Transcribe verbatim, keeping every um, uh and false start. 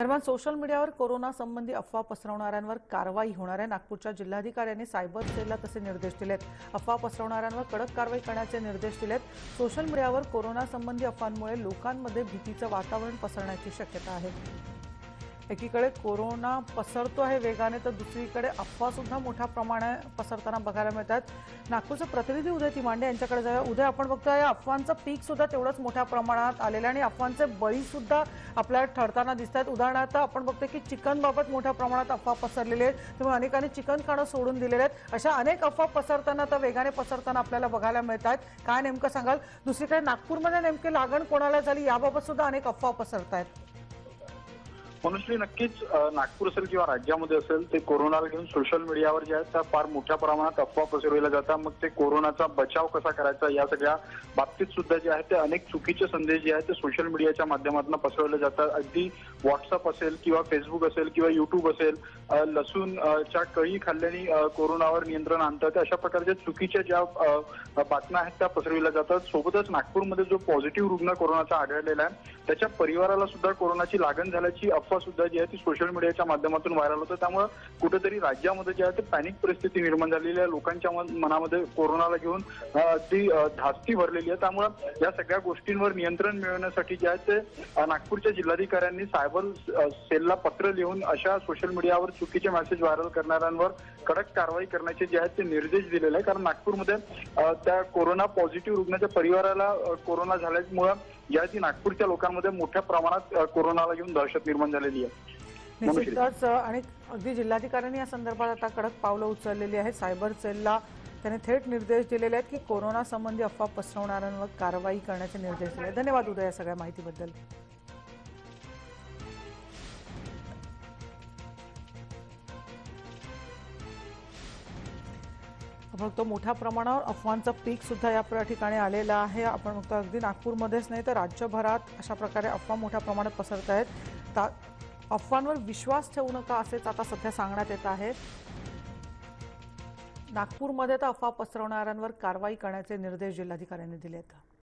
दरम्यान सोशल मीडियावर कोरोना संबंधी अफवा पसरवणाऱ्यांवर कारवाई होणार आहे। नागपूरच्या जिल्हाधिकाऱ्यांनी सायबर सेलला तसे निर्देश दिलेत। अफवा पसरवणाऱ्यांवर कडक कारवाई करण्याचे निर्देश दिलेत। सोशल मीडियावर कोरोना संबंधी अफवांमुळे लोकांमध्ये भीतीचं वातावरण पसरण्याची शक्यता आहे। एकीकडे कोरोना पसरतो आहे वेगाने, तर दुसरीकडे अफवा सुद्धा मोठ्या प्रमाणात पसरताना बघायला मिळतात। नागपूरचे प्रतिनिधी उदय तिमांडे यांच्याकडे जाऊया। उदय, आपण बघतोय अफवांचं पीक सुद्धा तेवढंच मोठ्या प्रमाणात आलेलं आणि अफवांचे बळी सुद्धा आपल्याला ठरताना दिसतात। उदाहरणार्थ आपण बघतोय की चिकन बाबत मोठ्या प्रमाणात अफवा पसरलेली आहेत, त्यामुळे अनेकांनी चिकन खाणं सोडून दिलेले आहेत। अशा अनेक अफवा पसरताना आता वेगाने पसरताना आपल्याला बघायला मिळतात। काय नेमकं सांगाल? दुसरीकडे नागपूरमध्ये नेमकी लागण कोणाला झाली याबाबत सुद्धा अनेक अफवा पसरत आहेत। मनुष्य नक्कीच नागपूर असेल किंवा राज्यामध्ये असेल, ते कोरोनाला घेऊन सोशल मीडियावर जे आहेत त्या फार मोठ्या प्रमाणात अफवा पसरवल्या जातात। मग ते कोरोनाचा बचाव कसा करायचा या सगळ्या बाबतीत सुद्धा जे आहे ते अनेक चुकीचे संदेश जे आहेत ते सोशल मीडियाच्या माध्यमातून पसरवले जातात। अगदी व्हॉट्सअप असेल किंवा फेसबुक असेल किंवा युट्यूब असेल, लसूणच्या कळी खाल्ल्याने कोरोनावर नियंत्रण आणतं, ते अशा प्रकारच्या चुकीच्या ज्या बातम्या आहेत त्या पसरविल्या जातात। सोबतच नागपूरमध्ये जो पॉझिटिव्ह रुग्ण कोरोनाचा आढळलेला आहे त्याच्या परिवाराला सुद्धा कोरोनाची लागण झाल्याची अफवा सुद्धा जी आहे ती सोशल मीडियाच्या माध्यमातून व्हायरल होतं। त्यामुळे कुठेतरी राज्यामध्ये जे आहे ते पॅनिक परिस्थिती निर्माण झालेली आहे। लोकांच्या मनामध्ये कोरोनाला घेऊन ती धास्ती भरलेली आहे। त्यामुळे या सगळ्या गोष्टींवर नियंत्रण मिळवण्यासाठी जे आहे ते नागपूरच्या जिल्हाधिकाऱ्यांनी सायबर सेलला पत्र लिहून अशा सोशल मीडियावर चुकीचे मेसेज व्हायरल करणाऱ्यांवर कडक कारवाई करण्याचे जे आहेत ते निर्देश दिलेले आहे। कारण नागपूरमध्ये त्या कोरोना पॉझिटिव्ह रुग्णाच्या परिवाराला कोरोना झाल्यामुळे जे आहे ती नागपूरच्या लोकांमध्ये मोठ्या प्रमाणात कोरोनाला घेऊन दहशत निर्माण झालेली आहे। निश्चितच आणि अगदी जिल्हाधिकाऱ्यांनी या संदर्भात आता कडक पावलं उचललेली आहेत। सायबर सेलला त्यांनी थेट निर्देश दिलेले आहेत की कोरोना संबंधी अफवा पसरवणाऱ्यांवर कारवाई करण्याचे निर्देश दिले आहेत। धन्यवाद उदय या सगळ्या माहितीबद्दल। आपण बघतो मोठ्या प्रमाणावर अफवांचं पीक सुद्धा या ठिकाणी आलेलं आहे। आपण बघतो अगदी नागपूरमध्येच नाही तर राज्यभरात अशा प्रकारे अफवा मोठ्या प्रमाणात पसरत आहेत। अफवांवर विश्वास ठेवू नका असेच आता सध्या सांगण्यात येत आहे। नागपूरमध्ये तर अफवा पसरवणाऱ्यांवर कारवाई करण्याचे निर्देश जिल्हाधिकाऱ्यांनी दिले आहेत।